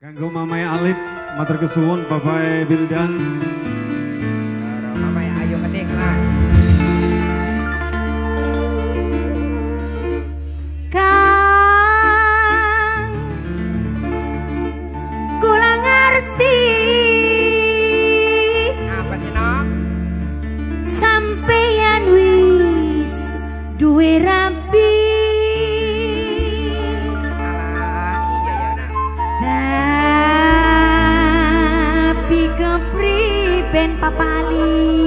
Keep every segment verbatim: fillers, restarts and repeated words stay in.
Kanggo mamae Alip, matur kesuwun bapae Bildan. Karo mamae ayo ketik kelas. Kang kula ngerti. Apa sih nok? Sampeyan wis duwe rabi. Ben papali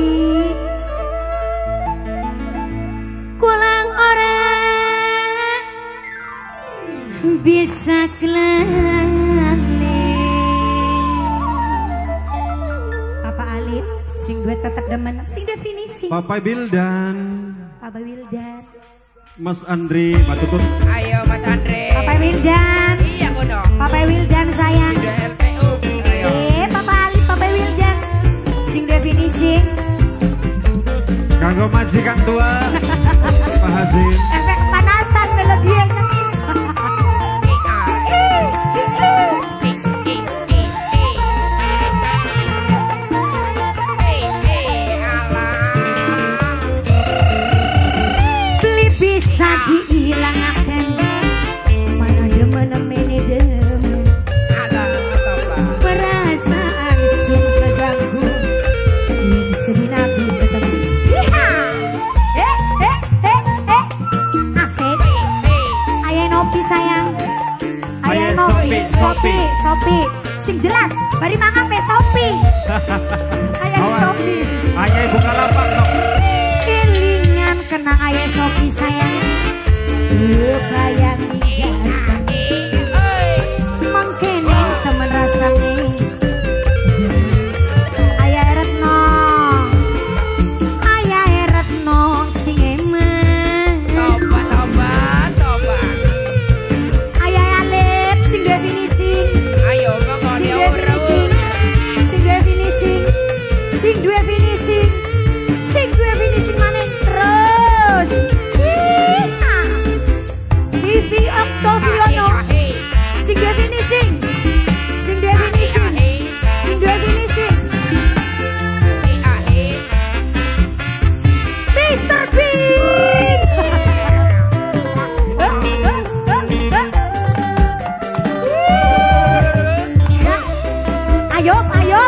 kulang orang bisa kelali. Papa Alip sing duet tetap demen sing definisi. Papa Bildan, Papa Bildan, Mas Andri, Mas Tutut. Ayo Mas Andri. Papa Bildan. Iya kono. Papa Bildan sayang. Definisi kanggo majikan tua Pak Hasim. Efek panasan melodinya nyanyi. Beli bisa dihilangkan mana demen mene demen perasaan sun keganggu. Sedih nabi ketemu. Eh, eh, eh, eh. Asik. Ayo nopi sayang. Ayo nopi. Sopi, sopi. Sing jelas. Bari mangan pe sopi. Ayo sopi. Ayo buka lapak. Kelingan kena ayo sopi sayang. Lu bayangi ganteng. Mungkin temen rasanya. Sing dua finishing, sing dua finishing maning terus. Kita, Vivi Oktoviano, sing dua finishing, sing dua finishing, sing dua finishing. Mister Bean. Ayo, ayo.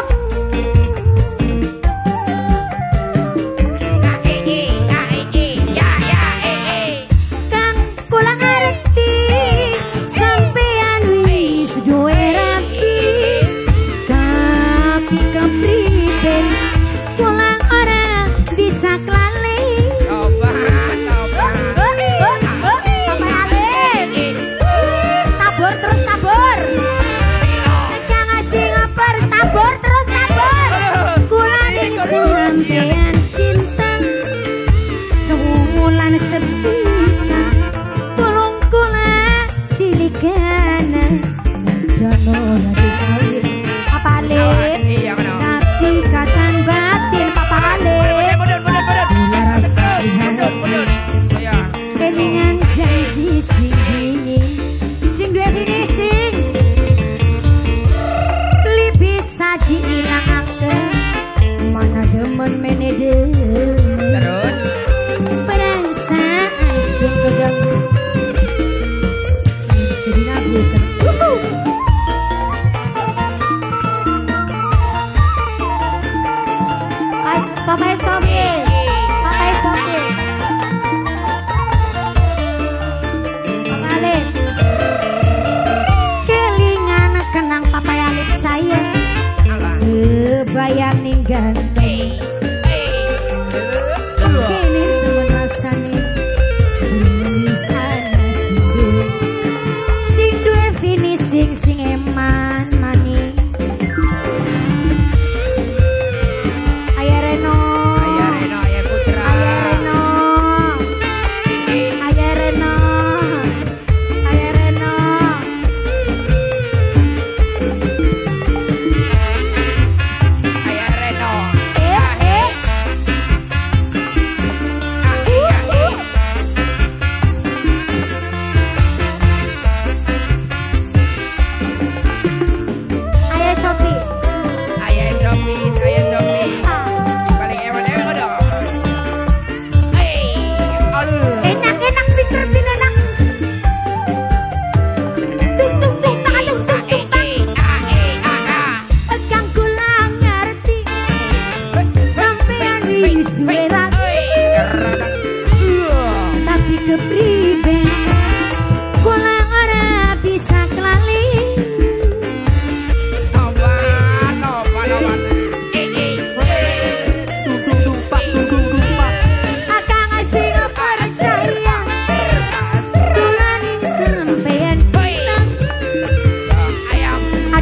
Sedih nabi.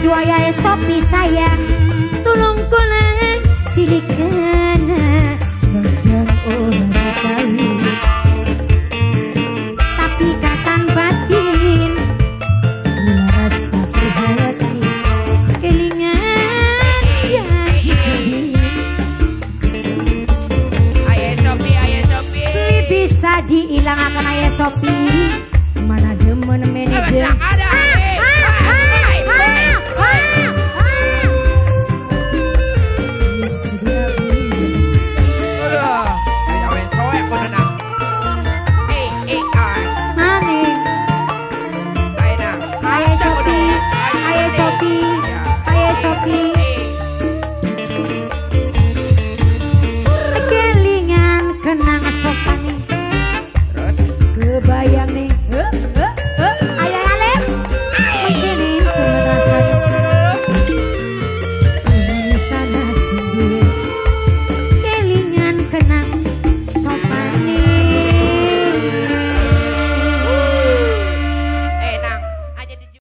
dua ya sopi sayang tulung kula dilikana nang ora tahu tapi katang batin merasa hati kelingan janji sedih aye sopi aye sopi bisa dihilangkan aye sopi mana demen manajer Sopi, ayo Sopi.